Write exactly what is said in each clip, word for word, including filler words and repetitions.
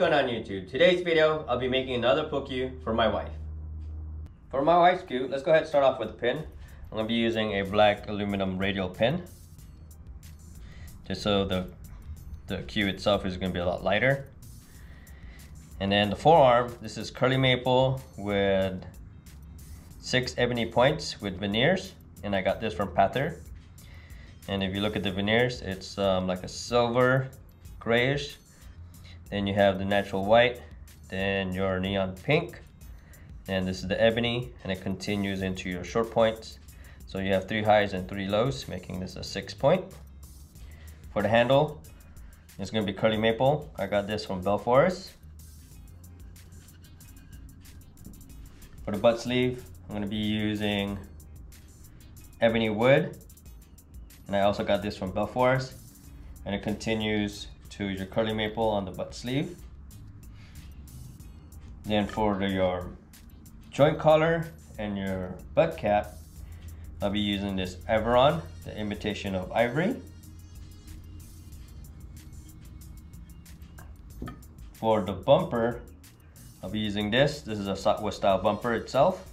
going on YouTube? Today's video, I'll be making another poke for my wife. For my wife's cue, let's go ahead and start off with a pin. I'm going to be using a black aluminum radial pin, just so the, the cue itself is going to be a lot lighter. And then the forearm, this is curly maple with six ebony points with veneers, and I got this from Pather. And if you look at the veneers, it's um, like a silver, grayish. Then you have the natural white, then your neon pink, and this is the ebony, and it continues into your short points. So you have three highs and three lows, making this a six point. For the handle, it's gonna be curly maple. I got this from Bell Forest. For the butt sleeve, I'm gonna be using ebony wood, and I also got this from Bell Forest, and it continues to your curly maple on the butt sleeve. Then for the, your joint collar and your butt cap, I'll be using this Everon, the imitation of ivory. For the bumper, I'll be using this. This is a Southwest style bumper itself.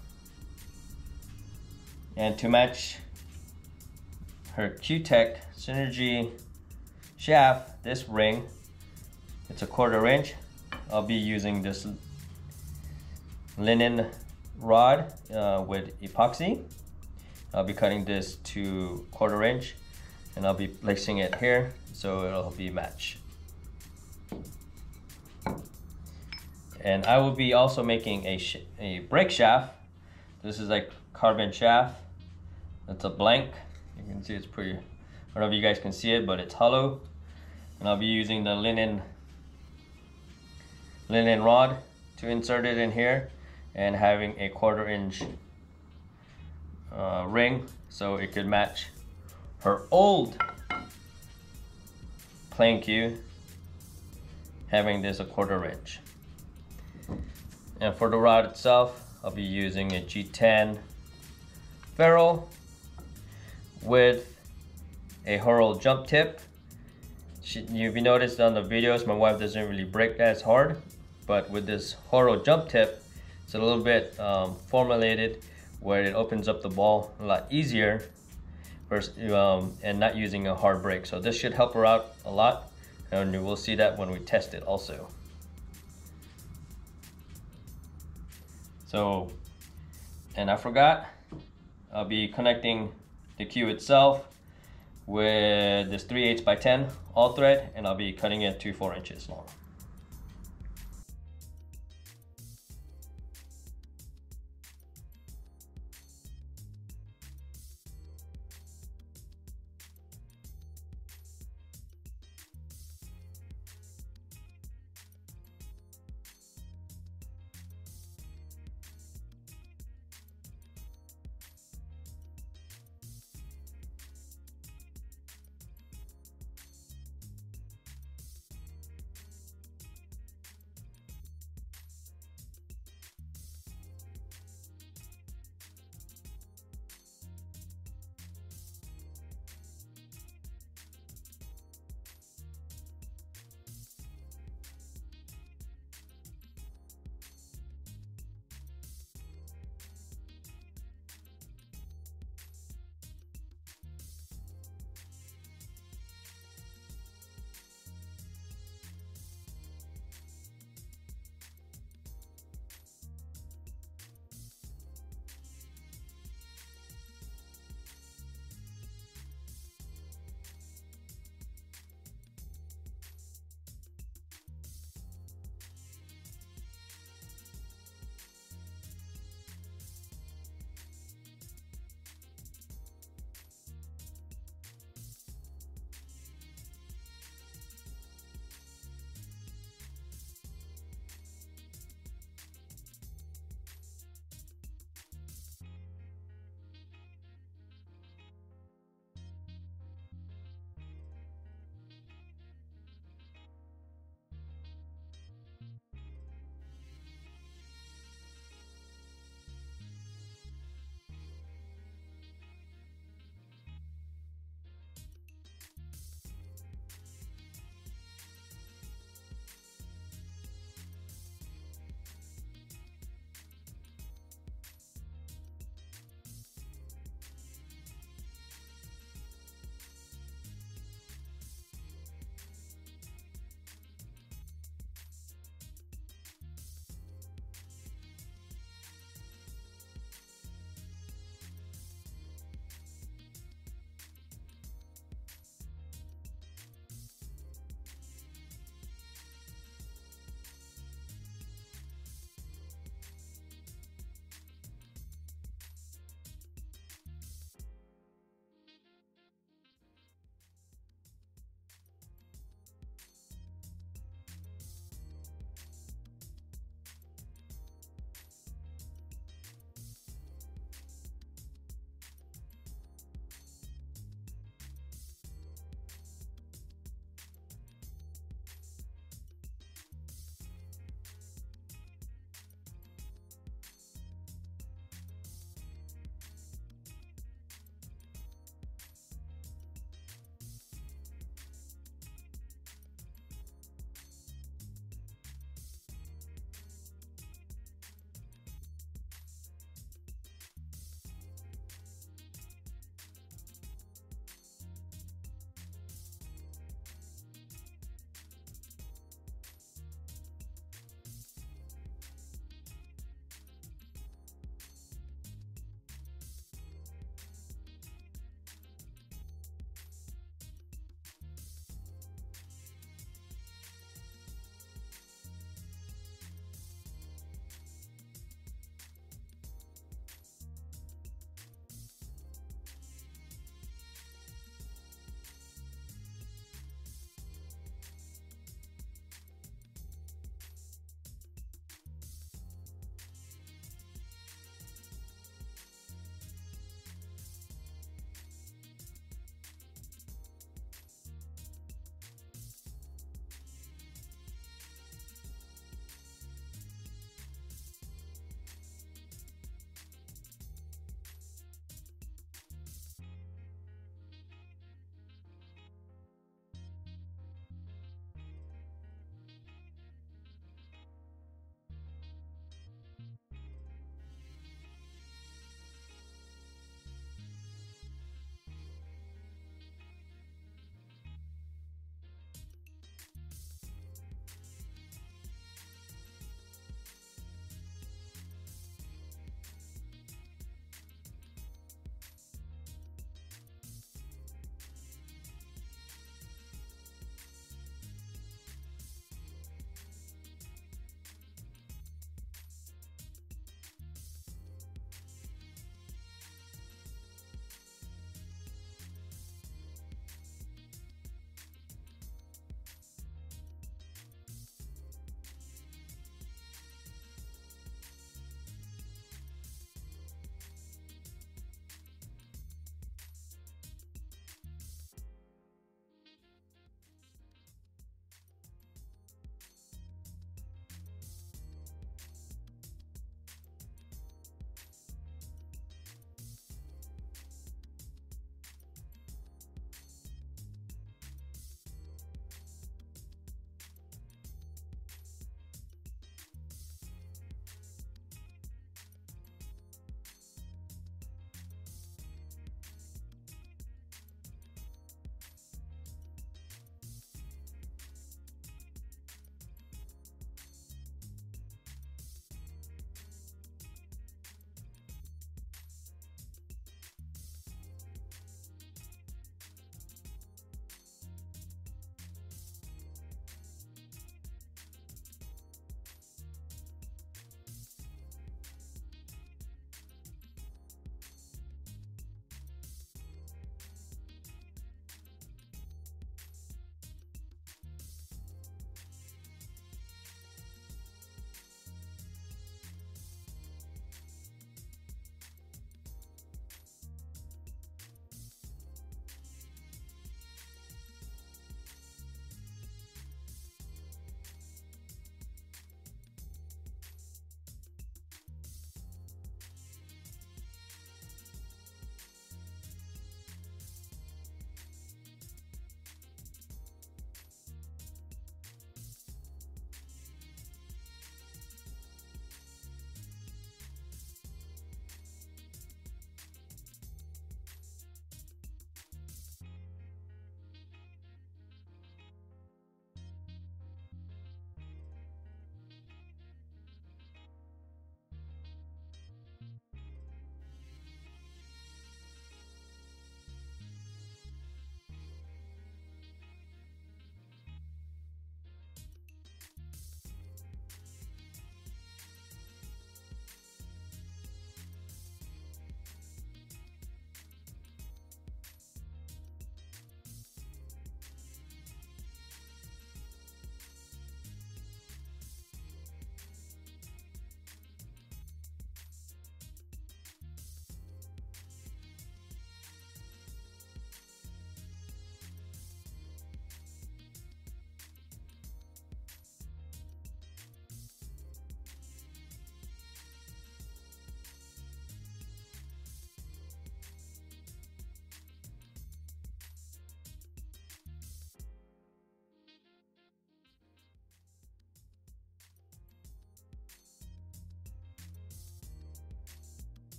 And to match her Cuetec Cynergy shaft, this ring, it's a quarter inch. I'll be using this linen rod uh, with epoxy. I'll be cutting this to quarter inch, and I'll be placing it here so it'll be matched. And I will be also making a, sh a brake shaft. This is like carbon shaft. It's a blank. You can see it's pretty, I don't know if you guys can see it, but it's hollow. And I'll be using the linen linen rod to insert it in here, and having a quarter inch uh, ring so it could match her old plain cue, having this a quarter inch. And for the rod itself, I'll be using a G ten ferrule with a Haoro jump tip. She, you've noticed on the videos, my wife doesn't really break as hard, but with this Haoro jump tip, it's a little bit um, formulated where it opens up the ball a lot easier versus, um, and not using a hard break. So this should help her out a lot, and you will see that when we test it also. So, and I forgot, I'll be connecting the cue itself with this three eighths by ten all thread, and I'll be cutting it to four inches long.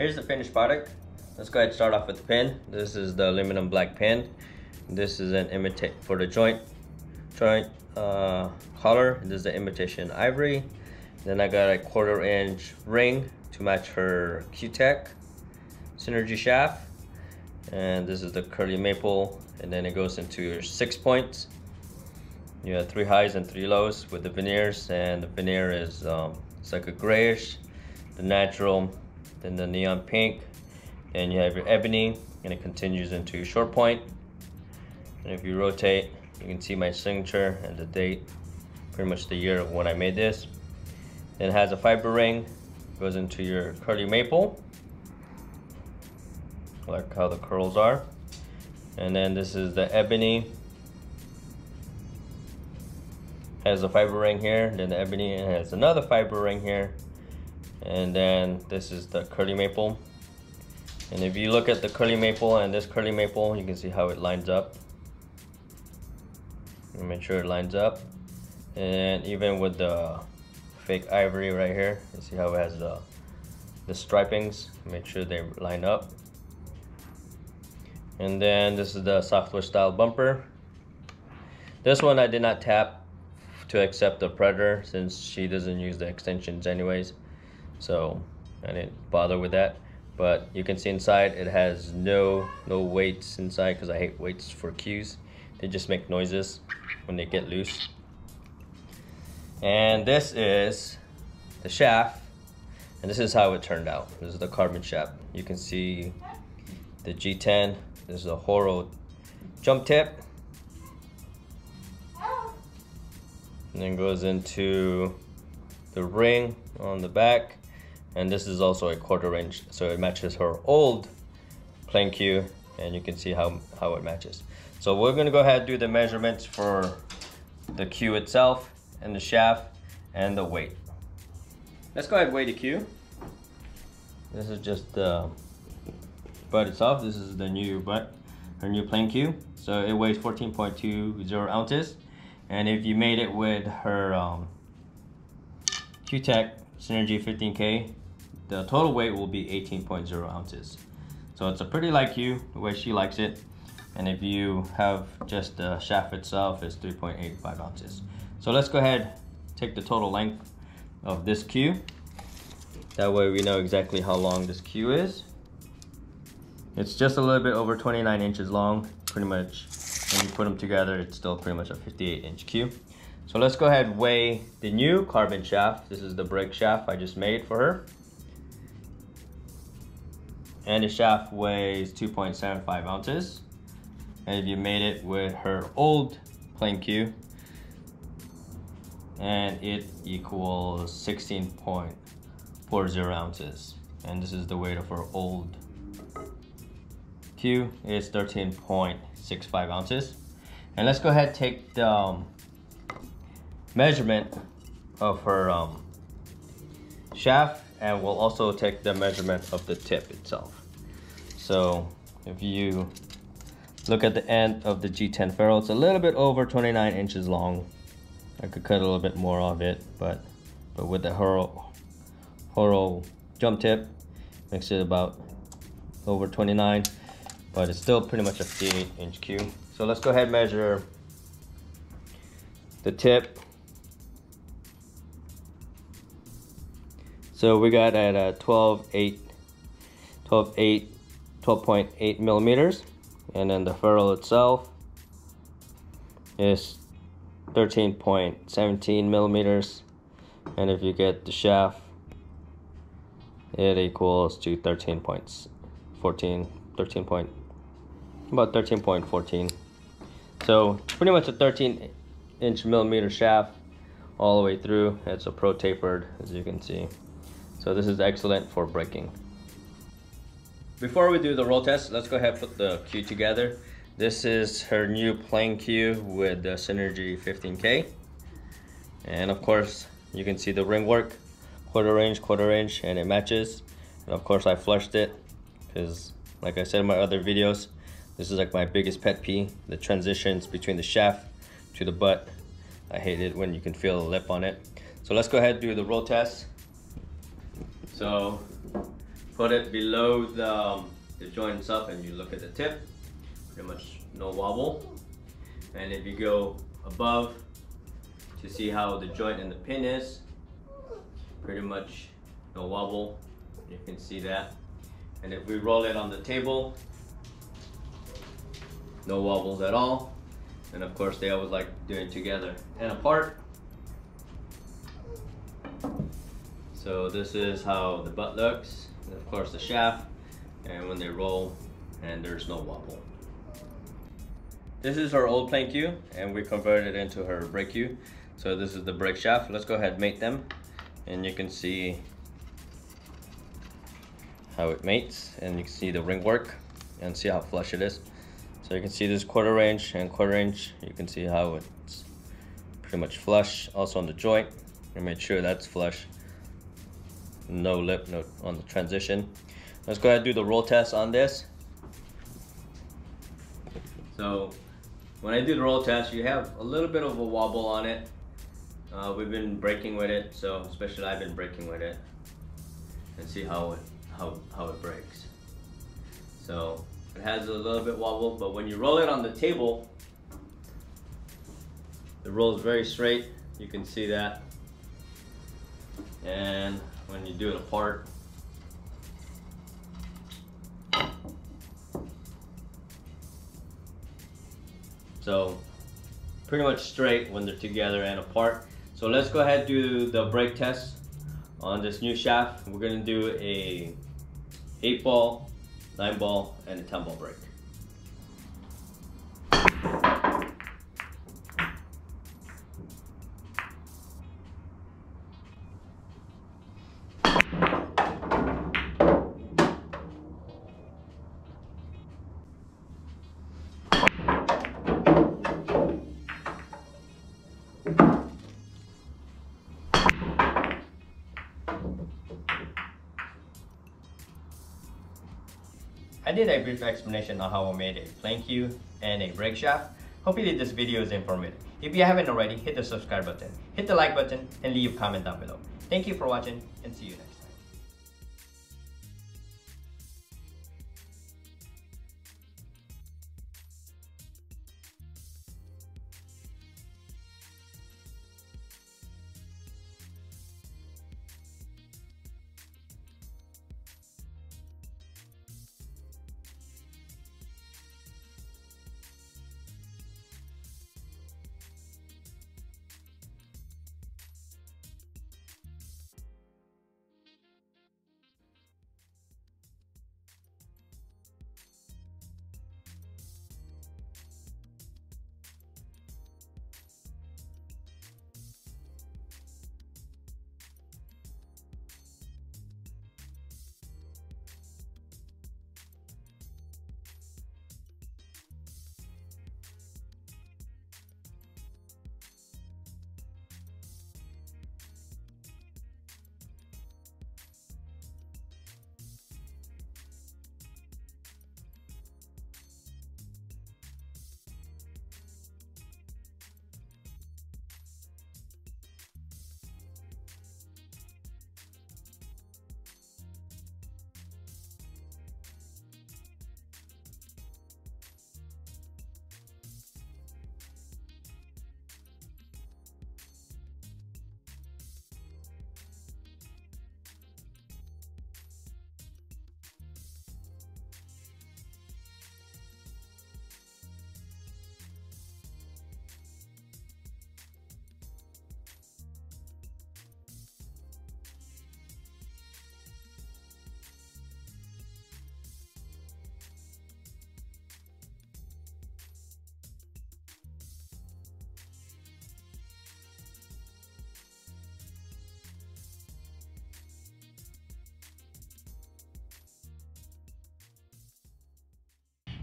Here's the finished product. Let's go ahead and start off with the pin. This is the aluminum black pin. This is an imitate for the joint joint uh, collar. This is the imitation ivory. Then I got a quarter inch ring to match her Cuetec Cynergy shaft. And this is the curly maple. And then it goes into your six points. You have three highs and three lows with the veneers, and the veneer is um, it's like a grayish, the natural, then the neon pink, then you have your ebony, and it continues into your short point. And if you rotate, you can see my signature and the date, pretty much the year of when I made this. Then it has a fiber ring, goes into your curly maple, like how the curls are. And then this is the ebony. Has a fiber ring here, then the ebony has another fiber ring here, and then this is the curly maple. And if you look at the curly maple and this curly maple, you can see how it lines up. You make sure it lines up, and even with the fake ivory right here, you see how it has the the stripings. Make sure they line up. And then this is the software style bumper. This one I did not tap to accept the Predator, since she doesn't use the extensions anyways, so I didn't bother with that. But you can see inside it has no no weights inside, because I hate weights for cues. They just make noises when they get loose. And this is the shaft, and this is how it turned out. This is the carbon shaft. You can see the G ten. This is a Haoro jump tip. And then goes into the ring on the back, and this is also a quarter inch, so it matches her old plain cue, and you can see how how it matches. So we're going to go ahead and do the measurements for the cue itself and the shaft and the weight. Let's go ahead and weigh the cue. This is just the butt itself. This is the new butt, her new plain cue. So it weighs fourteen point two zero ounces. And if you made it with her um, Cuetec Cynergy fifteen K, the total weight will be eighteen point zero ounces. So it's a pretty light cue, the way she likes it. And if you have just the shaft itself, it's three point eight five ounces. So let's go ahead, take the total length of this cue. That way we know exactly how long this cue is. It's just a little bit over twenty-nine inches long, pretty much. When you put them together, it's still pretty much a fifty-eight inch cue. So let's go ahead and weigh the new carbon shaft. This is the brake shaft I just made for her. And the shaft weighs two point seven five ounces. And if you made it with her old plain cue, and it equals sixteen point four zero ounces. And this is the weight of her old cue, is thirteen point six five ounces. And let's go ahead and take the um, measurement of her um, shaft, and we'll also take the measurement of the tip itself. So if you look at the end of the G ten ferrule, it's a little bit over twenty-nine inches long. I could cut a little bit more of it, but but with the Haoro, Haoro jump tip, makes it about over twenty-nine. But it's still pretty much a fifty-eight inch cue. So let's go ahead and measure the tip. So we got at a twelve point eight millimeters. And then the ferrule itself is thirteen point one seven millimeters. And if you get the shaft, it equals to thirteen point fourteen, thirteen point about thirteen point one four. So pretty much a thirteen inch millimeter shaft all the way through. It's a pro tapered, as you can see. So this is excellent for braking. Before we do the roll test, let's go ahead and put the cue together. This is her new plain cue with the Cynergy fifteen K. And of course, you can see the ring work, quarter inch, quarter inch, and it matches. And of course I flushed it, because like I said in my other videos, this is like my biggest pet peeve, the transitions between the shaft to the butt. I hate it when you can feel the lip on it. So let's go ahead and do the roll test. So put it below the, um, the joints up and you look at the tip, pretty much no wobble. And if you go above to see how the joint and the pin is, pretty much no wobble, you can see that. And if we roll it on the table, no wobbles at all. And of course they always like doing together and apart. So this is how the butt looks, and of course the shaft, and when they roll, and there's no wobble. This is her old plank U, and we converted it into her brake U. So this is the brake shaft. Let's go ahead and mate them, and you can see how it mates, and you can see the ring work and see how flush it is. So you can see this quarter range and quarter range, you can see how it's pretty much flush. Also on the joint, you make sure that's flush. No lip note on the transition. Let's go ahead and do the roll test on this. So when I do the roll test, you have a little bit of a wobble on it. Uh, we've been braking with it, so especially I've been braking with it, and see how it, how, how it breaks. So it has a little bit wobble, but when you roll it on the table, it rolls very straight. You can see that. And when you do it apart, so pretty much straight when they're together and apart. So let's go ahead and do the brake test on this new shaft. We're gonna do a eight ball, nine ball, and a ten ball brake. I did a brief explanation on how I made a plank U and a brake shaft. Hopefully this video is informative. If you haven't already, hit the subscribe button, hit the like button, and leave a comment down below. Thank you for watching, and see you next time.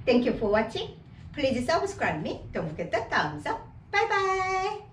Thank you for watching. Please subscribe me. Don't forget the thumbs up. Bye bye.